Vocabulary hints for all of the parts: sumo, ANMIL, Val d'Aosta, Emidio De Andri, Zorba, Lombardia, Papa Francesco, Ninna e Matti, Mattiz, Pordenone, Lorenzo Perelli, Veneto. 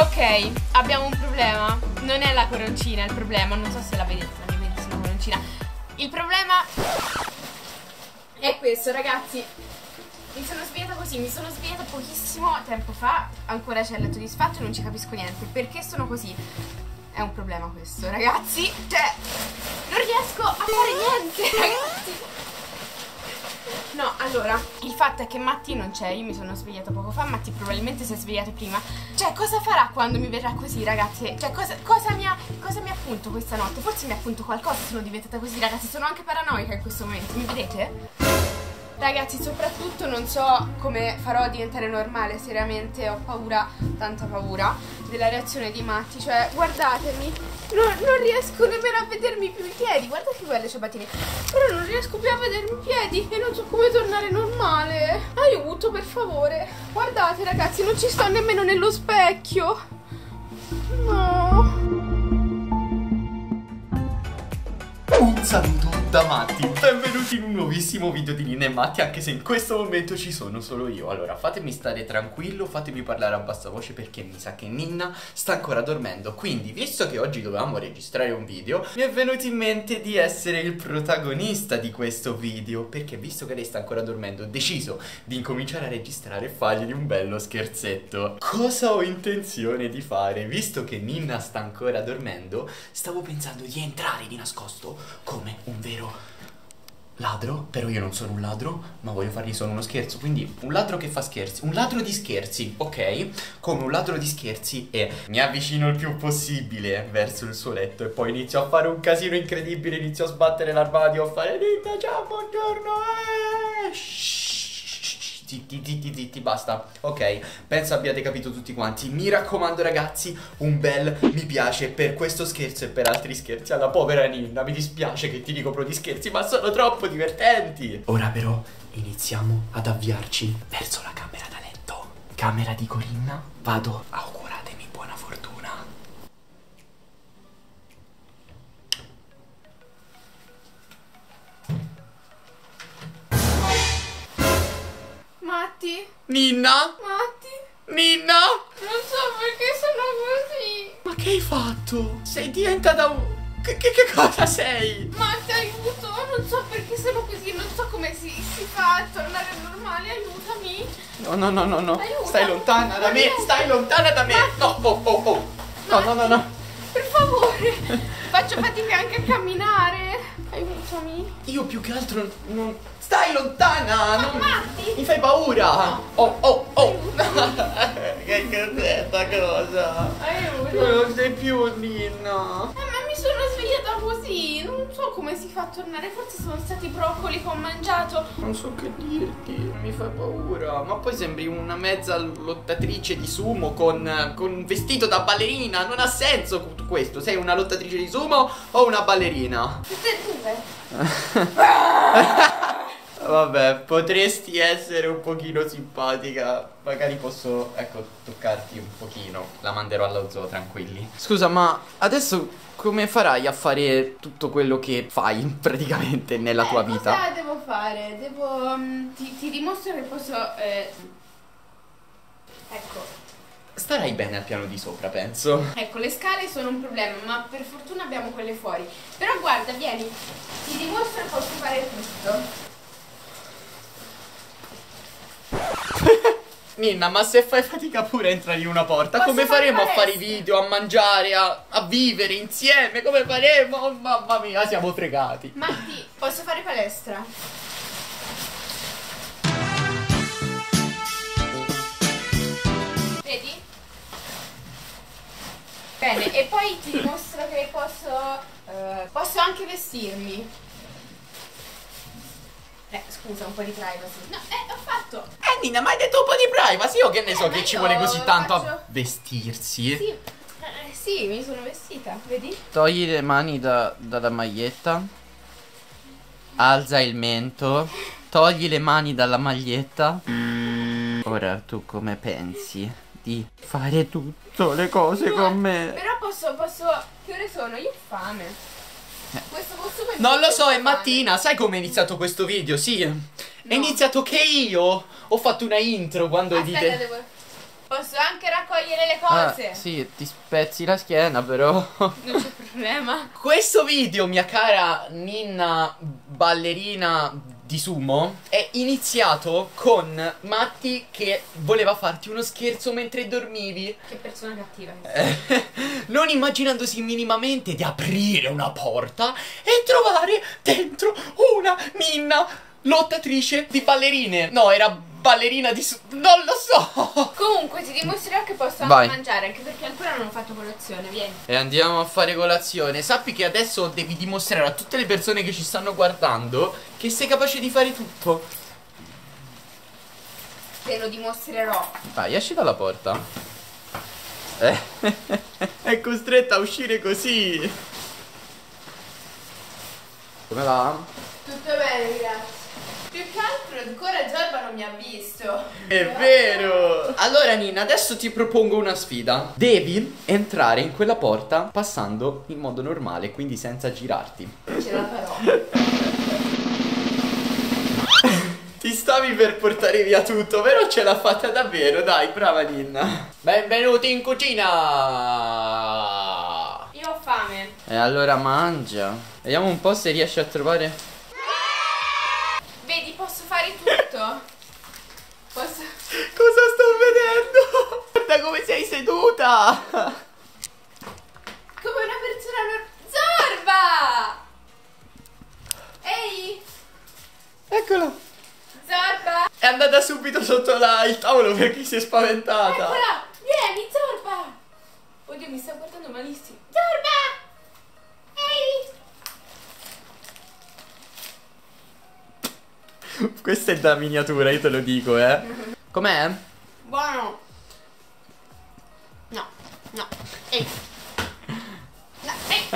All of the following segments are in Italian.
Ok, abbiamo un problema. Non è la coroncina il problema. Non so se la vedete, la mia bellissima coroncina. Il problema è questo, ragazzi. Mi sono svegliata così, mi sono svegliata pochissimo tempo fa. Ancora c'è il letto disfatto e non ci capisco niente. Perché sono così? È un problema questo, ragazzi. Cioè, non riesco a fare niente, ragazzi. No, allora, il fatto è che Matti non c'è, io mi sono svegliata poco fa, Matti probabilmente si è svegliato prima. Cioè, cosa farà quando mi verrà così, ragazzi? Cioè, cosa mi appunto questa notte? Forse mi appunto qualcosa, sono diventata così, ragazzi, sono anche paranoica in questo momento, mi vedete? Ragazzi, soprattutto non so come farò a diventare normale, seriamente ho paura, tanta paura, della reazione di Matti. Cioè, guardatemi, non riesco nemmeno a vedermi più i piedi, guardate quelle ciabattine. Però non riesco più a vedermi i piedi e non so come tornare normale. Aiuto, per favore. Guardate, ragazzi, non ci sto nemmeno nello specchio. No. Un saluto da Matti, benvenuti in un nuovissimo video di Ninna e Matti, anche se in questo momento ci sono solo io. Allora, fatemi stare tranquillo, fatemi parlare a bassa voce perché mi sa che Ninna sta ancora dormendo. Quindi, visto che oggi dovevamo registrare un video, mi è venuto in mente di essere il protagonista di questo video, perché visto che lei sta ancora dormendo, ho deciso di incominciare a registrare e fargli un bello scherzetto. Cosa ho intenzione di fare? Visto che Ninna sta ancora dormendo, stavo pensando di entrare di nascosto come un vero ladro, però io non sono un ladro, ma voglio fargli solo uno scherzo. Quindi un ladro che fa scherzi, un ladro di scherzi, ok? Come un ladro di scherzi, e mi avvicino il più possibile verso il suo letto e poi inizio a fare un casino incredibile, inizio a sbattere l'armadio, a fare Ninna, ciao, buongiorno, zitti, basta, ok? Penso abbiate capito tutti quanti. Mi raccomando, ragazzi, un bel mi piace per questo scherzo e per altri scherzi alla povera Ninna. Mi dispiace che ti ricopro di scherzi, ma sono troppo divertenti. Ora però iniziamo ad avviarci verso la camera da letto, camera di Corinna. Vado, auguratemi buona fortuna. Matti? Ninna? Matti? Ninna? Non so perché sono così. Ma che hai fatto? Sei diventata un... Che cosa sei? Matti, aiuto, non so perché sono così, non so come si fa a tornare normale, aiutami. No. Aiutami. Stai lontana da me, stai lontana da me. Matti. No, oh. No. Per favore, faccio fatica anche a camminare. Aiutami. Io più che altro non... Stai lontana! Non... Matti! Mi fai paura! Oh! Che cos'è sta cosa? Aiuto! Non sei più Ninna! Ma mi sono svegliata così! Non so come si fa a tornare, forse sono stati i broccoli che ho mangiato! Non so che dirti, mi fa paura! Ma poi sembri una mezza lottatrice di sumo con un vestito da ballerina! Non ha senso questo! Sei una lottatrice di sumo o una ballerina? Tutte e due! Vabbè, potresti essere un pochino simpatica. Magari posso, ecco, toccarti un pochino. La manderò allo zoo, tranquilli. Scusa, ma adesso come farai a fare tutto quello che fai praticamente nella tua vita? Cosa devo fare? Devo... ti dimostro che posso... Ecco. Starai bene al piano di sopra, penso. Ecco, le scale sono un problema, ma per fortuna abbiamo quelle fuori. Però guarda, vieni, ti dimostro che posso fare tutto. Ninna, ma se fai fatica pure a entrare in una porta, come faremo a fare i video, a mangiare, a vivere insieme? Come faremo? Oh, mamma mia, siamo fregati. Matti, posso fare palestra? Vedi? Bene, e poi ti mostro che posso anche vestirmi. Scusa, un po' di privacy. No, ho fatto. Ninna, ma hai detto un po' di privacy? Io che ne so che ci vuole così tanto a vestirsi. Sì, sì, mi sono vestita, vedi? Togli le mani dalla maglietta. Alza il mento. Togli le mani dalla maglietta. Ora tu come pensi di fare tutte le cose con me? Però posso... Che ore sono? Io ho fame. Non lo so, è mattina. Sai come è iniziato questo video? Sì, no. È iniziato che io ho fatto una intro quando... Aspetta, devo... Posso anche raccogliere le cose. Ah, sì, ti spezzi la schiena però. Non c'è problema. Questo video, mia cara Ninna ballerina di sumo, è iniziato con Matti che voleva farti uno scherzo mentre dormivi. Che persona cattiva. Non immaginandosi minimamente di aprire una porta e trovare dentro una Ninna lottatrice di ballerine. No, era ballerina di sumo, non lo so. Comunque ti dimostrerò che posso anche mangiare, anche perché ancora non ho fatto colazione. Vieni. E andiamo a fare colazione. Sappi che adesso devi dimostrare a tutte le persone che ci stanno guardando che sei capace di fare tutto. Te lo dimostrerò. Vai, esci dalla porta. È costretta a uscire così. Come va? Tutto bene, grazie. Più che altro ancora Giorba non mi ha visto. È vero. Allora Ninna, adesso ti propongo una sfida. Devi entrare in quella porta passando in modo normale, quindi senza girarti. Ce la farò. Ti stavi per portare via tutto, però ce l'ha fatta davvero. Dai, brava Ninna. Benvenuti in cucina. Io ho fame. E allora mangia. Vediamo un po' se riesci a trovare... Vedi, posso fare tutto. Posso... Cosa sto vedendo? Guarda come sei seduta. Come una persona Zorba! Ehi! Eccolo! Zorba! È andata subito sotto il tavolo perché si è spaventata. Eccola! Vieni, Zorba! Oddio, mi sta guardando malissimo. Zorba! Ehi! Questa è da miniatura, io te lo dico, eh. Com'è? Buono. No, no. Ehi. No, ehi.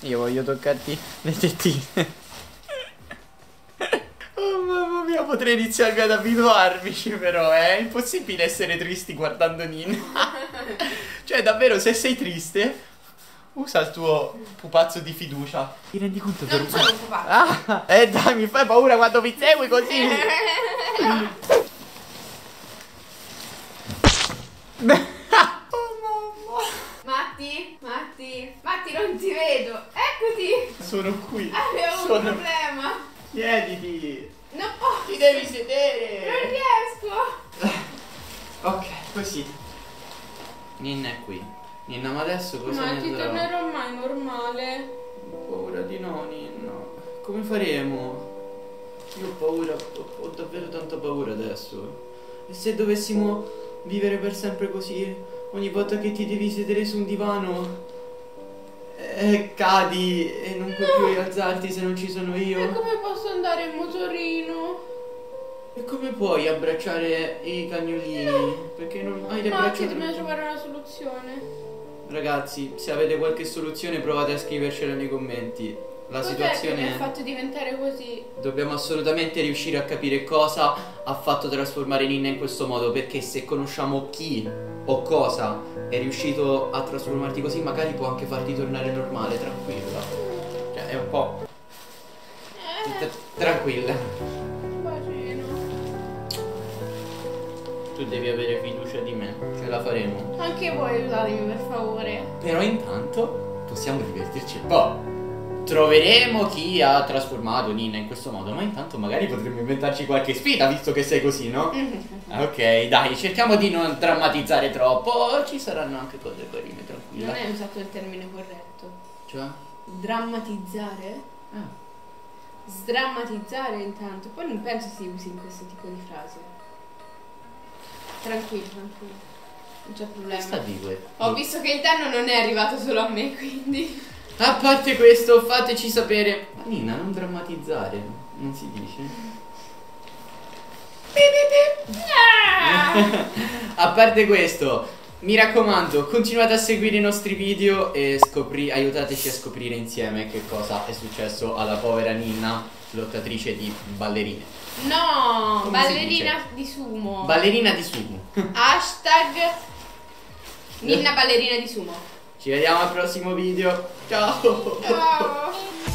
Io voglio toccarti le tettine. Oh mamma mia, potrei iniziare ad abituarmici però, eh. È impossibile essere tristi guardando Ninna. Cioè davvero, se sei triste... usa il tuo pupazzo di fiducia. Ti rendi conto che... Non sono un pupazzo. Ah, dai, mi fai paura quando mi segui così. Oh mamma. Matti, Matti, Matti, non ti vedo. Eccoti. Sono qui. Avevo un problema. Siediti. Non posso. Ti devi sedere. Non riesco. Ok, così. Ninna è qui. Ninna, ma adesso cosa ne andrà? Ma ti tornerò mai normale? Ho paura di no, Ninna. Come faremo? Io ho paura, ho davvero tanta paura adesso. E se dovessimo vivere per sempre così? Ogni volta che ti devi sedere su un divano cadi e non puoi più rialzarti se non ci sono io. E come posso andare in motorino? E come puoi abbracciare i cagnolini? No. Perché non hai le braccia? No, dobbiamo trovare una soluzione. Ragazzi, se avete qualche soluzione provate a scrivercela nei commenti. La situazione mi ha fatto diventare così. Dobbiamo assolutamente riuscire a capire cosa ha fatto trasformare Ninna in questo modo, perché se conosciamo chi o cosa è riuscito a trasformarti così, magari può anche farti tornare normale, tranquilla. Cioè, è un po' tranquilla. Tu devi avere fiducia di me, ce la faremo. Anche voi aiutatemi per favore. Però intanto possiamo divertirci un po'. Troveremo chi ha trasformato Ninna in questo modo, ma intanto magari potremmo inventarci qualche sfida, visto che sei così, no? Ok, dai, cerchiamo di non drammatizzare troppo. Ci saranno anche cose carine, tranquilla. Non hai usato il termine corretto. Cioè? Drammatizzare? Ah. Sdrammatizzare intanto. Poi non penso si usi in questo tipo di frase. Tranquillo, tranquillo. Non c'è problema. Ho visto che il danno non è arrivato solo a me, quindi... A parte questo, fateci sapere. Ma Ninna, non drammatizzare. Non si dice. A parte questo, mi raccomando, continuate a seguire i nostri video e aiutateci a scoprire insieme che cosa è successo alla povera Ninna, lottatrice di ballerine. No, come ballerina di sumo. Ballerina di sumo. Hashtag Ninna ballerina di sumo. Ci vediamo al prossimo video. Ciao. Ciao.